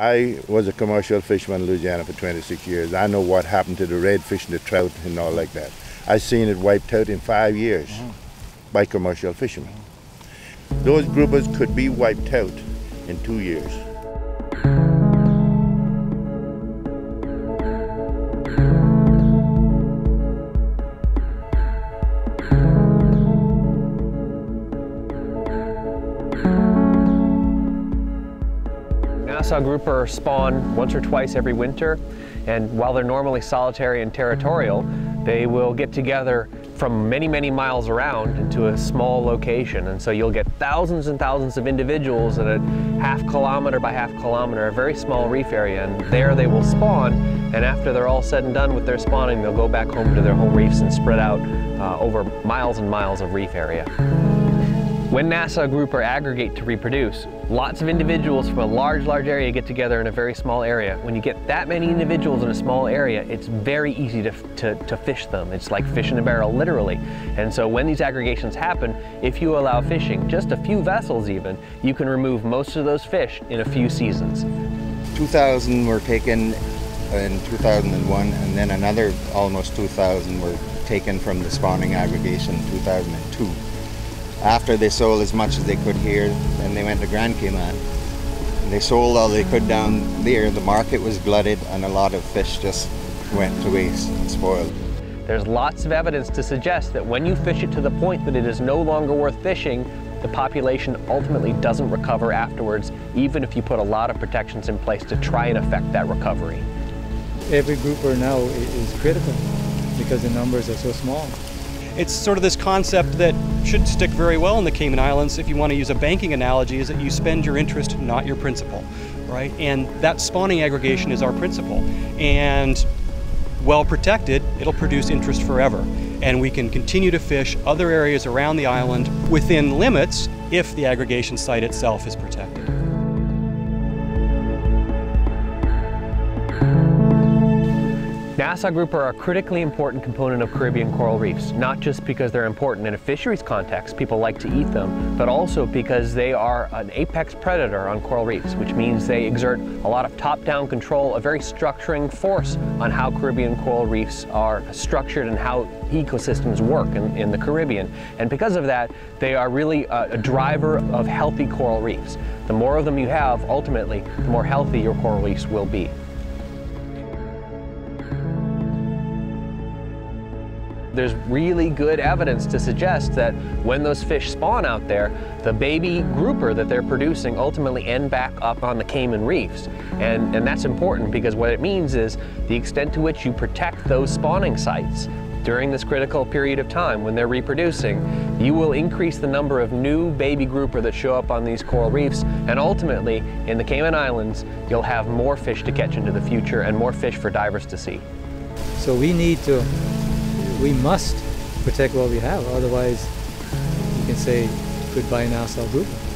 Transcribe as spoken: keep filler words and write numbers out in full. I was a commercial fisherman in Louisiana for twenty-six years. I know what happened to the redfish and the trout and all like that. I seen it wiped out in five years by commercial fishermen. Those groupers could be wiped out in two years. Nassau grouper spawn once or twice every winter, and while they're normally solitary and territorial, they will get together from many, many miles around into a small location, and so you'll get thousands and thousands of individuals in a half kilometer by half kilometer, a very small reef area, and there they will spawn, and after they're all said and done with their spawning, they'll go back home to their home reefs and spread out uh, over miles and miles of reef area. When Nassau grouper aggregate to reproduce, lots of individuals from a large, large area get together in a very small area. When you get that many individuals in a small area, it's very easy to, to, to fish them. It's like fish in a barrel, literally. And so when these aggregations happen, if you allow fishing, just a few vessels even, you can remove most of those fish in a few seasons. two thousand were taken in two thousand one, and then another almost two thousand were taken from the spawning aggregation in two thousand two. After they sold as much as they could here, then they went to Grand Cayman. They sold all they could down there. The market was glutted, and a lot of fish just went to waste and spoiled. There's lots of evidence to suggest that when you fish it to the point that it is no longer worth fishing, the population ultimately doesn't recover afterwards, even if you put a lot of protections in place to try and affect that recovery. Every grouper now is critical because the numbers are so small. It's sort of this concept that should stick very well in the Cayman Islands, if you want to use a banking analogy, is that you spend your interest, not your principal, right? And that spawning aggregation is our principal. And well protected, it'll produce interest forever. And we can continue to fish other areas around the island within limits if the aggregation site itself is protected. Nassau grouper are a critically important component of Caribbean coral reefs, not just because they're important in a fisheries context, people like to eat them, but also because they are an apex predator on coral reefs, which means they exert a lot of top-down control, a very structuring force on how Caribbean coral reefs are structured and how ecosystems work in, in the Caribbean. And because of that, they are really a, a driver of healthy coral reefs. The more of them you have, ultimately, the more healthy your coral reefs will be. There's really good evidence to suggest that when those fish spawn out there, the baby grouper that they're producing ultimately end back up on the Cayman reefs. And, and that's important because what it means is the extent to which you protect those spawning sites during this critical period of time when they're reproducing, you will increase the number of new baby grouper that show up on these coral reefs, and ultimately in the Cayman Islands, you'll have more fish to catch into the future and more fish for divers to see. So we need to We must protect what we have, otherwise you can say goodbye Nassau grouper.